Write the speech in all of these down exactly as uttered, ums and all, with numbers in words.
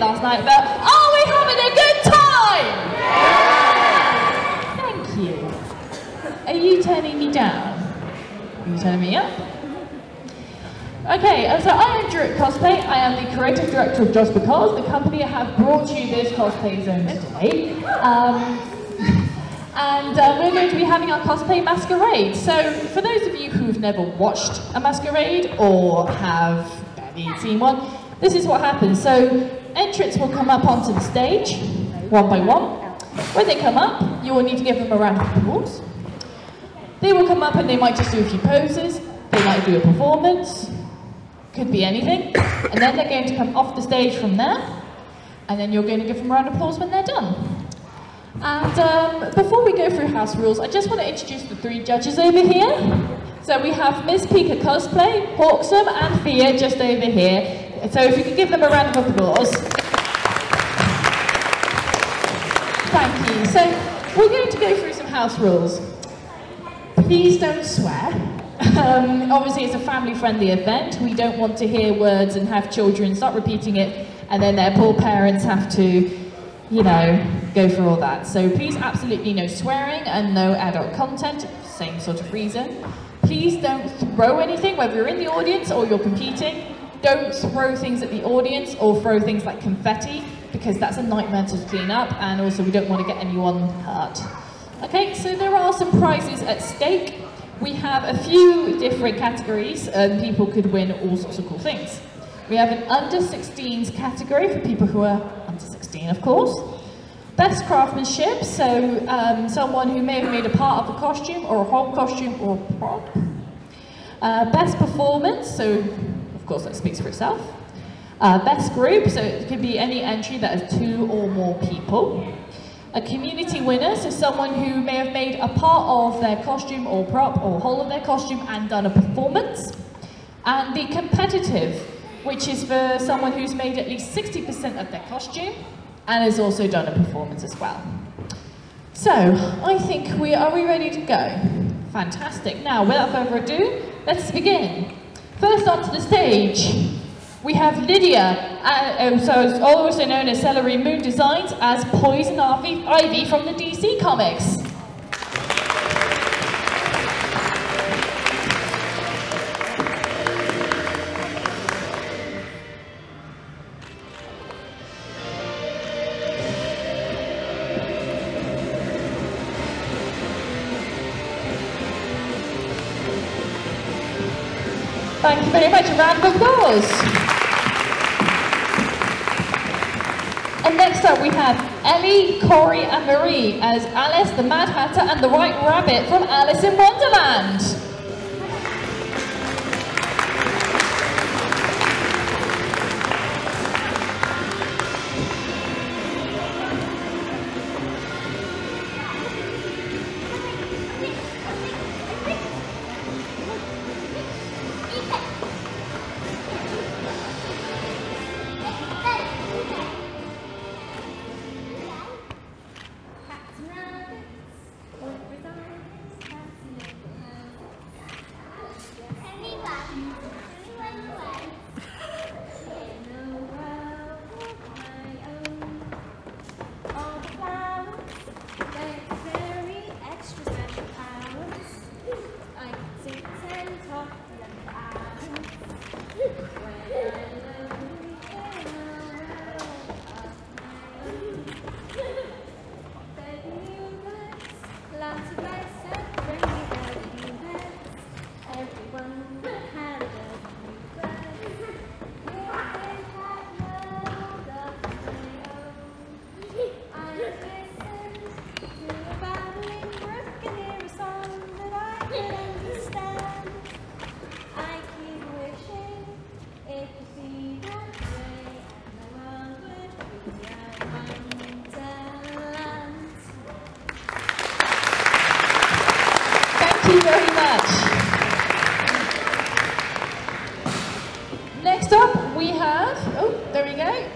Last night, but are we having a good time? Yeah! Thank you. Are you turning me down? Are you turning me up? Okay, so I am Drew at Cosplay. I am the creative director of Just Because, the company that have brought you this Cosplay Zone today. Um, and uh, we're going to be having our cosplay masquerade. So for those of you who've never watched a masquerade or have barely seen one, this is what happens. So entrants will come up onto the stage, one by one. When they come up, you will need to give them a round of applause. They will come up and they might just do a few poses, they might do a performance, could be anything. And then they're going to come off the stage from there, and then you're going to give them a round of applause when they're done. And um, before we go through house rules, I just want to introduce the three judges over here. So we have Miss Pika Cosplay, Hawksome and Thea just over here. So if you could give them a round of applause. Thank you. So we're going to go through some house rules. Please don't swear. Um, obviously it's a family-friendly event. We don't want to hear words and have children start repeating it and then their poor parents have to, you know, go through all that. So please absolutely no swearing and no adult content, same sort of reason. Please don't throw anything, whether you're in the audience or you're competing. Don't throw things at the audience or throw things like confetti, because that's a nightmare to clean up, and also we don't want to get anyone hurt. Okay, so there are some prizes at stake. We have a few different categories, and people could win all sorts of cool things. We have an under sixteens category for people who are under sixteen, of course. Best craftsmanship, so um, someone who may have made a part of a costume, or a whole costume, or a prop. Uh, best performance, so of course that speaks for itself. Uh, best group, so it could be any entry that has two or more people. A community winner, so someone who may have made a part of their costume or prop or whole of their costume and done a performance. And the competitive, which is for someone who's made at least sixty percent of their costume and has also done a performance as well. So I think we are we ready to go? Fantastic. Now without further ado, let's begin. First onto the stage, we have Lydia, uh, so also known as Celery Moon Designs, as Poison Ivy, Ivy from the D C Comics. Thank you very much, a round of applause. And next up we have Ellie, Corey and Marie as Alice, the Mad Hatter and the White Rabbit from Alice in Wonderland. Next up we have, oh there we go,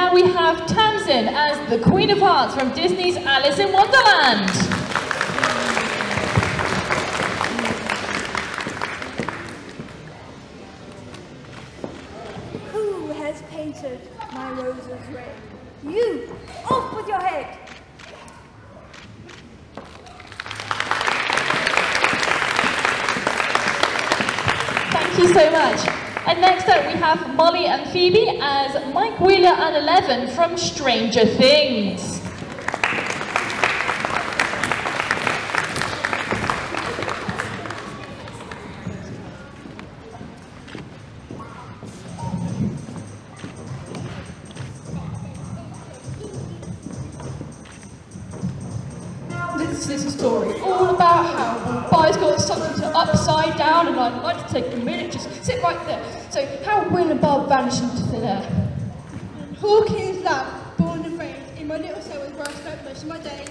there we have Tamsin as the Queen of Hearts from Disney's Alice in Wonderland. Who has painted my roses red? You! Off with your head! Thank you so much. And next up we have Molly and Phoebe as Mike Wheeler and Eleven from Stranger Things. This is a story all about how Bob's got something to upside down, and I'd like to take a minute, just sit right there. So, how will a Bob vanish into thin air? Hawkins Lab, born and raised in my little cell where I spent most of my days.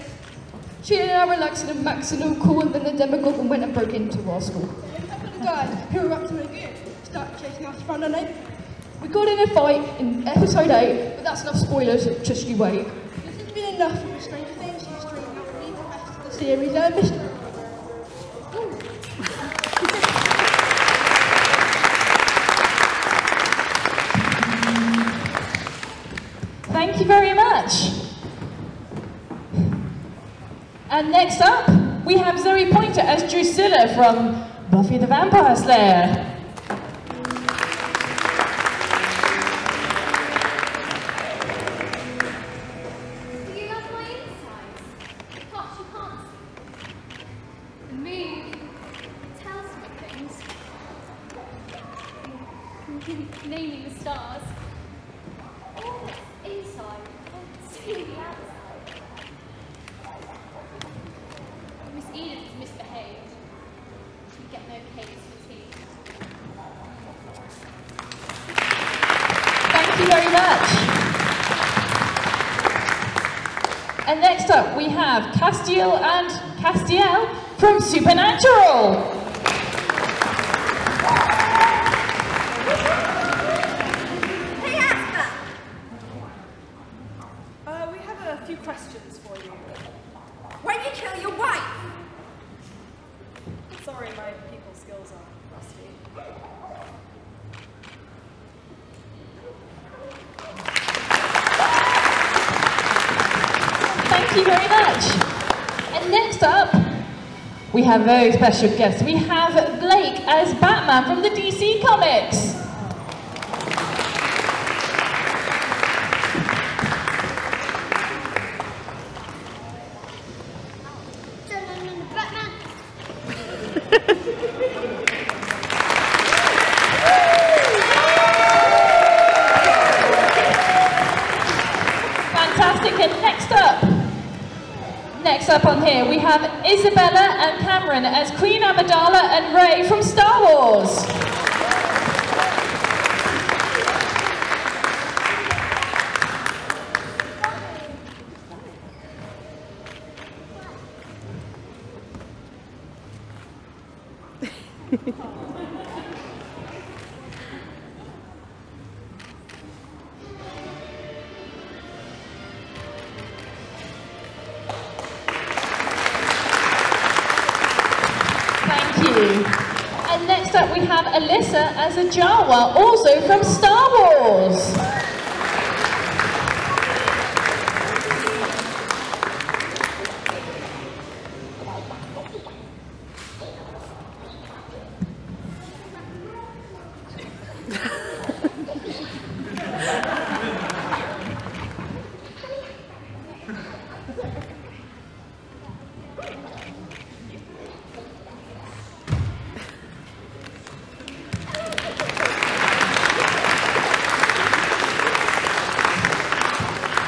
Chilling out, relaxing and maxing all cool, and then the demogorgon went and broke into our school. Then a couple of guys who were up to no good started chasing us around our neighbourhood. We got in a fight in episode eight, but that's enough spoilers, so just you wait. This has been enough for Stranger Things history, and I'll leave the rest of the series a mystery. Thank you very much. And next up, we have Zoe Pointer as Drusilla from Buffy the Vampire Slayer. Castiel and Castiel from Supernatural. Hey, Asper. Uh, we have a few questions for you. When you kill your wife? Sorry, my people skills are rusty. Thank you very much. And next up, we have a very special guest. We have Blake as Batman from the D C Comics. Up on here we have Isabella and Cameron as Queen Amidala and Rey from Star Wars. Alyssa as a Jawa, also from Star Wars.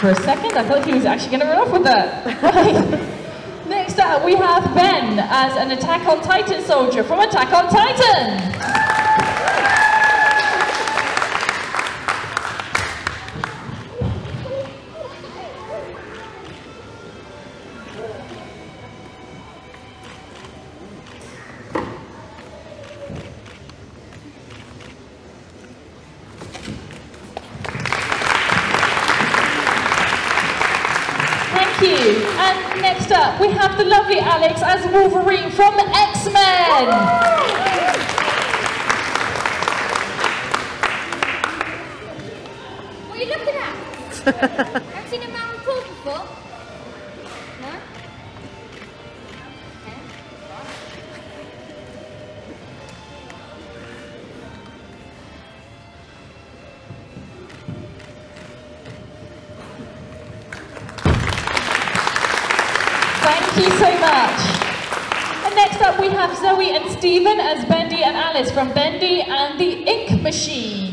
For a second, I thought he was actually going to run off with that. Right. Next up, we have Ben as an Attack on Titan soldier from Attack on Titan. you. And next up, we have the lovely Alex as Wolverine from X-Men. What are you looking at? Have you seen a mountain pool before? No? Okay. Thank you so much. And next up we have Zoe and Stephen as Bendy and Alice from Bendy and the Ink Machine.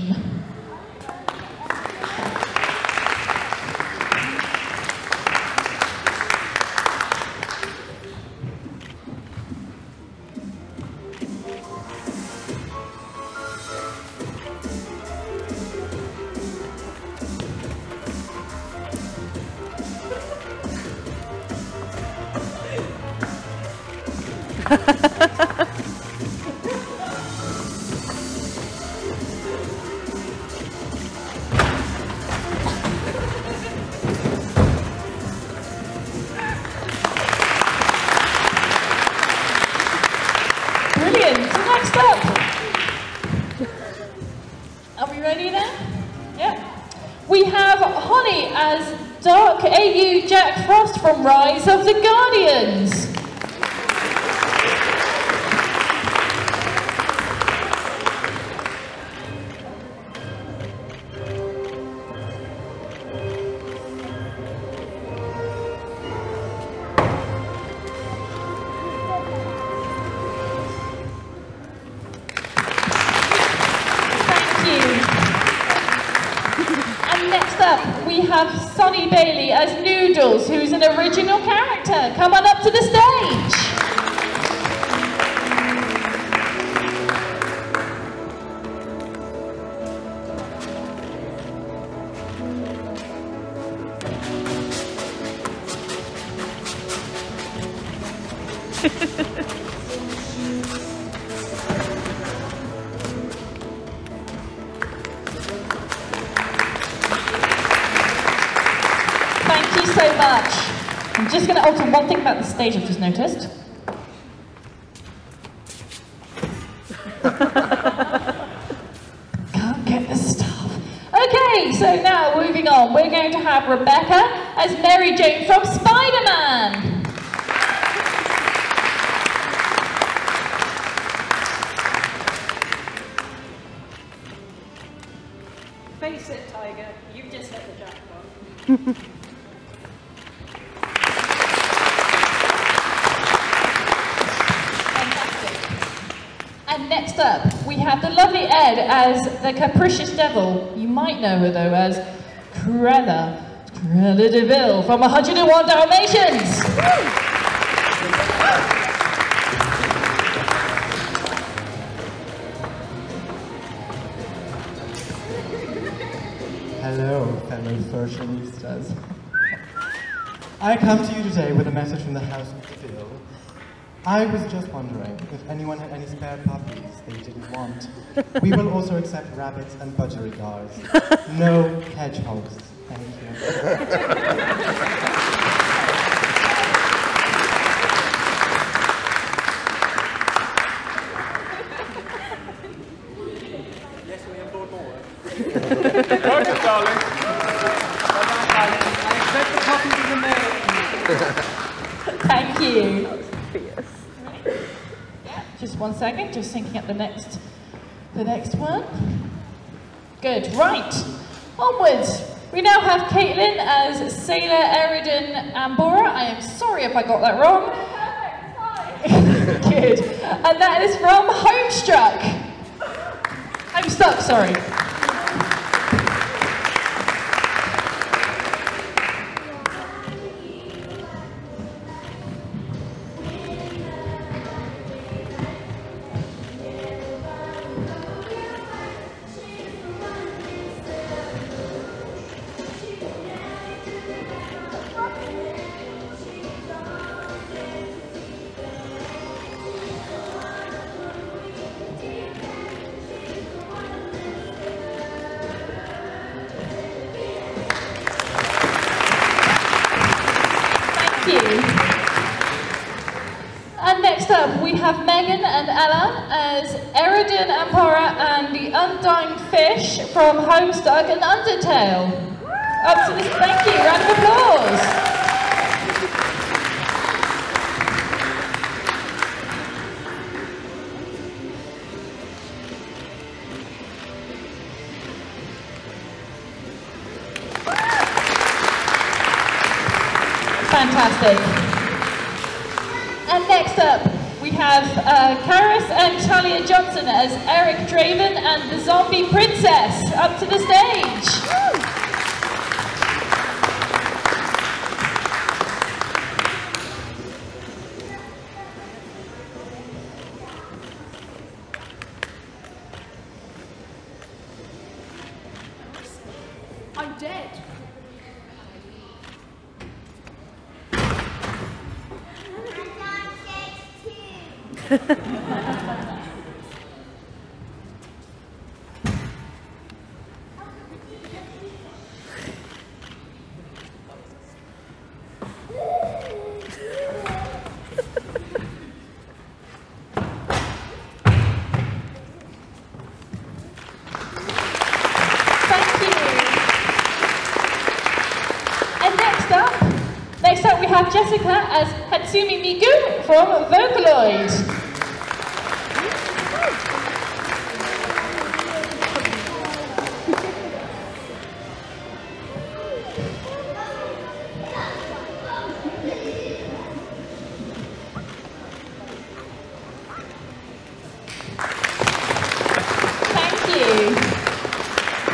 From Rise of the Guardians. Who's an original character. Come on up to the stage. The stage, I've just noticed. Can't get this stuff. Okay, so now moving on, we're going to have Rebecca as Mary Jane from Spider-Man. Face it, Tiger, you've just hit the jackpot. As the Capricious Devil. You might know her though as Cruella, Cruella de Vil from one oh one Dalmatians. Woo! Hello, fellow fashionistas. I come to you today with a message from the House of the Vil. I was just wondering if anyone had any spare puppies they didn't want. We will also accept rabbits and budgerigars. No hedgehogs. Thank you. Yes, we have bought more. Perfect, darling. I expect the puppies in the mail. Thank you. Just one second, just thinking at the next, the next one. Good, right, onwards. We now have Caitlin as Sailor Eridan Ambora. I am sorry if I got that wrong. Perfect, sorry. Good, and that is from Homestuck. I'm stuck, sorry. you. And next up, we have Megan and Ella as Eridan Ampora and the Undying Fish from Homestuck and Undertale. Up to this, thank you, round of applause. Fantastic. And next up, we have uh, Karis and Talia Johnson as Eric Draven and the Zombie Princess. Up to the stage. Woo! Jessica as Hatsumi Miku from Vocaloid. Thank you.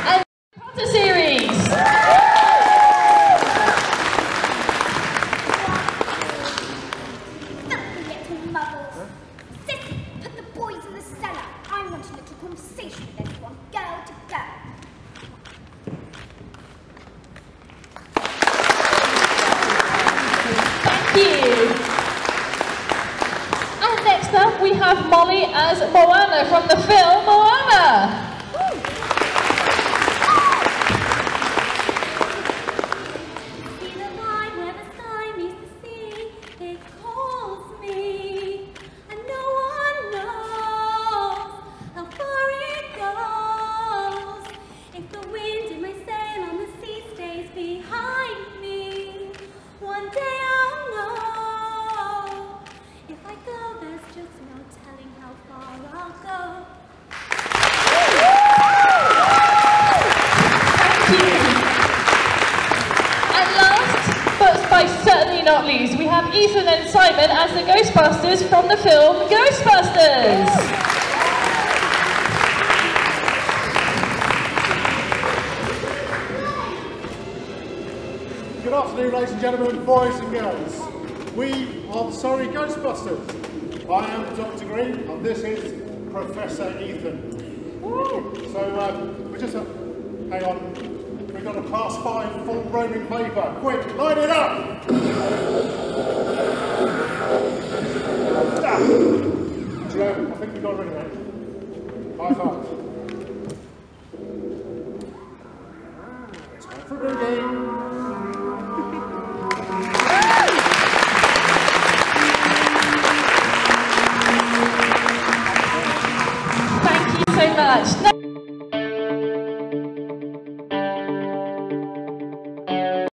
And the Potter series. As Moana from the film Moana. Ethan and Simon as the Ghostbusters from the film Ghostbusters. Yeah. Good afternoon, ladies and gentlemen, boys and girls. We are the sorry Ghostbusters. I am Doctor Green and this is Professor Ethan. Woo. So um, we're just a, hang on, we've got a class five full roaming paper. Quick, line it up! Ah. Do you know, I think we got rid of it. High five. It's time for a new game.